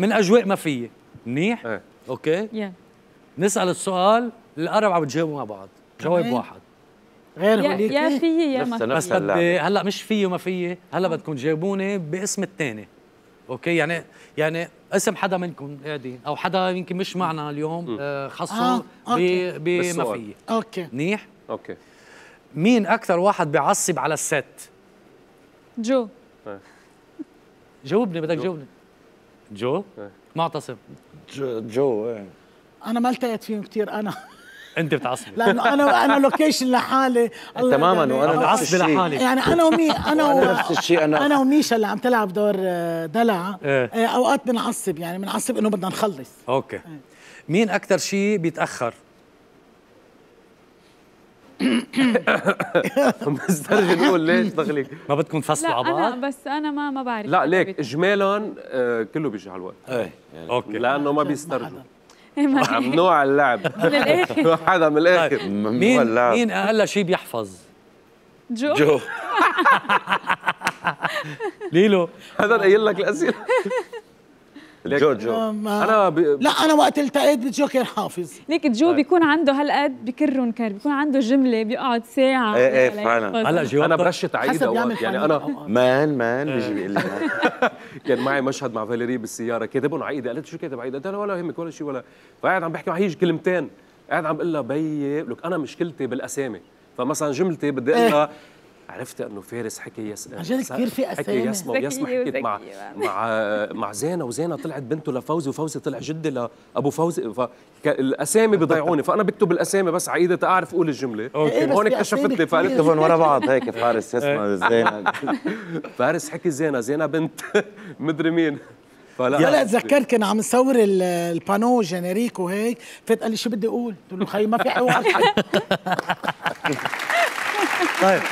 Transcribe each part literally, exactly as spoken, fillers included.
من اجواء مفيه. منيح؟ ايه اوكي؟ يا نسال السؤال الاربعه بتجاوبوا مع بعض، جواب واحد. غير هوليك يا فيه يا ما فيه. بس بدي هلا مش فيه وما فيه، هلا بدكم تجاوبوني باسم الثاني. اوكي يعني يعني اسم حدا منكم قاعدين او حدا يمكن مش معنا اليوم خصه بما فيه. اوكي منيح؟ اوكي. مين اكثر واحد بيعصب على الست؟ جو. جاوبني، بدك جاوبني. جو؟ معتصم. جو, جو ايه. انا ما التقيت فيهم كثير انا. انت بتعصبي لانه انا وانا لوكيشن لحالي تماما، وانا بعصبي لحالي يعني انا ومي انا نفس الشيء انا انا وميشا اللي عم تلعب دور دلع اوقات بنعصب، يعني بنعصب انه بدنا نخلص. اوكي مين اكثر شيء بيتاخر؟ مسترجل نقول ليش دخلك؟ ما بدكم تفصلوا على بعض؟ لا بس انا ما ما بعرف. لا ليك اجمالا كله بيجي على الوقت. ايه اوكي لانه ما بيسترجلوا. ممنوع اللعب من الاخر. حدا من الاخر ممنوع اللعب. مين اقل شيء بيحفظ؟ جو. جو ليلو هذا قايل لك الاسئله. جو جو انا ب... لا انا وقت التقيت بجو كان حافظ. ليك جو بيكون عنده هالقد بكرن كر، بيكون عنده جمله بيقعد ساعه. ايه ايه فعلا. هلا جو انا برشت عيد اوقات يعني انا مان مان بيجي بيقول لي كان معي مشهد مع فاليري بالسياره كاتبهم عيد، قالت شو كاتب عيد؟ قلت لها ولا يهمك ولا شيء ولا، فقاعد عم بحكي معها هي كلمتين، قاعد عم بقول لها بي لك انا مشكلتي بالاسامي، فمثلا جملتي بدي اقول لها عرفت انه فارس حكي يسمع عن جد كثير في اسامي حكي يسمع ويسمع حكيت مع مع مع زينه، وزينه طلعت بنته لفوزي، وفوزي طلع جدي لابو فوزي، فالاسامي بضيعوني، فانا بكتب الاسامي بس عايده تعرف اقول الجمله. هون اكتشفت لي فقلت لهم ورا بعض هيك فارس يسمع زينه، فارس حكي زينه، زينه بنت مدري مين. هلا تذكرت كنا عم نصور البانو جينيريك وهيك، فات قال لي شو بدي اقول؟ قلت له خيي ما في حوار. طيب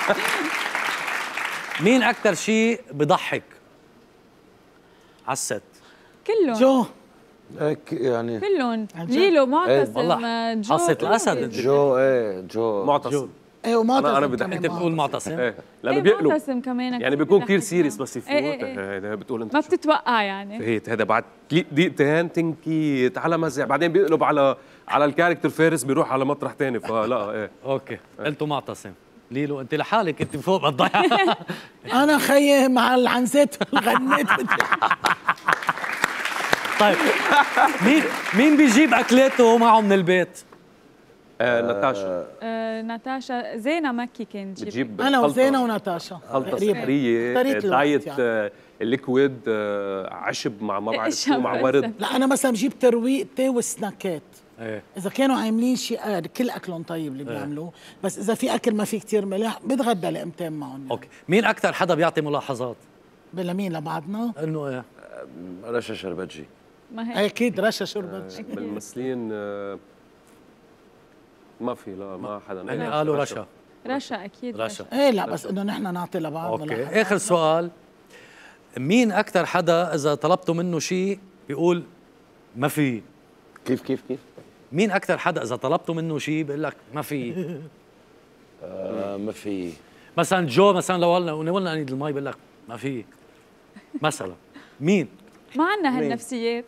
مين اكثر شيء بضحك على الست؟ كلهم. جو هيك يعني كلهم. ليلو معتصم ايه. جو قصة الاسد. جو ايه جو معتصم ايه ومعتصم. انا, أنا بدي انت بتقول معتصم ايه لانه ايه بيقلب معتصم كمان يعني بيكون كثير سيريس بس يفوت ايه ايه ايه. بتقول انت ما بتتوقع يعني هي هذا بعد دقيقتين تنكيت على مزح بعدين بيقلب على على الكاركتر فارس بيروح على مطرح ثاني فلا ايه اوكي قلتوا ايه. معتصم ليلو انت لحالك انت فوق بالضيعه. انا خيي مع العنزات غنيت. طيب مين مين بيجيب اكلاته معه من البيت؟ آه ناتاشا. آه ناتاشا زينه مكي كانت بتجيب. انا وزينه وناتاشا خلطه سحريه دايت يعني. الليكويد عشب مع ما بعرف شو مع ورد. لا انا مثلا بجيب ترويق تي وسناكات. إيه. إذا كانوا عاملين شيء آه كل أكلهم طيب اللي بيعملوه، إيه. بس إذا في أكل ما في كثير ملح بتغدى لقمتين معهم يعني. أوكي، مين أكثر حدا بيعطي ملاحظات؟ لمين لبعضنا؟ إنه إيه رشا شربتجي. ما هي أكيد رشا شربتجي. آه بالممثلين آه ما في لا ما حدا يعني قالوا رشا. رشا أكيد رشا. إيه لا بس إنه نحن نعطي لبعضنا. أوكي، آخر سؤال مين أكثر حدا إذا طلبتوا منه شيء بيقول ما في؟ كيف كيف كيف؟ مين أكثر حدا إذا طلبته منه شيء بقول لك ما في؟ آه ما في مثلا جو مثلا لو قلنا قلنا أنيد المي بقول لك ما في مثلا مين؟ ما عندنا هالنفسيات.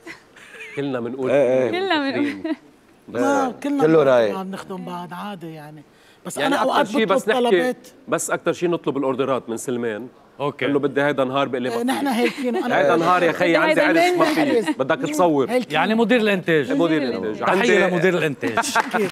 كلنا بنقول كلنا بنقول ما كلنا عم نخدم بعض عادي يعني بس يعني أنا أوقات بطلب بس طلبات بس أكثر شيء نطلب الأوردرات من سلمان. اوكي قال له بدي هيدا نهار بقول لي نحن هيلكين هيدا نهار يا خيي عندي عرس ما في بدك تصور يعني مدير الانتاج مدير الانتاج عندي مدير الانتاج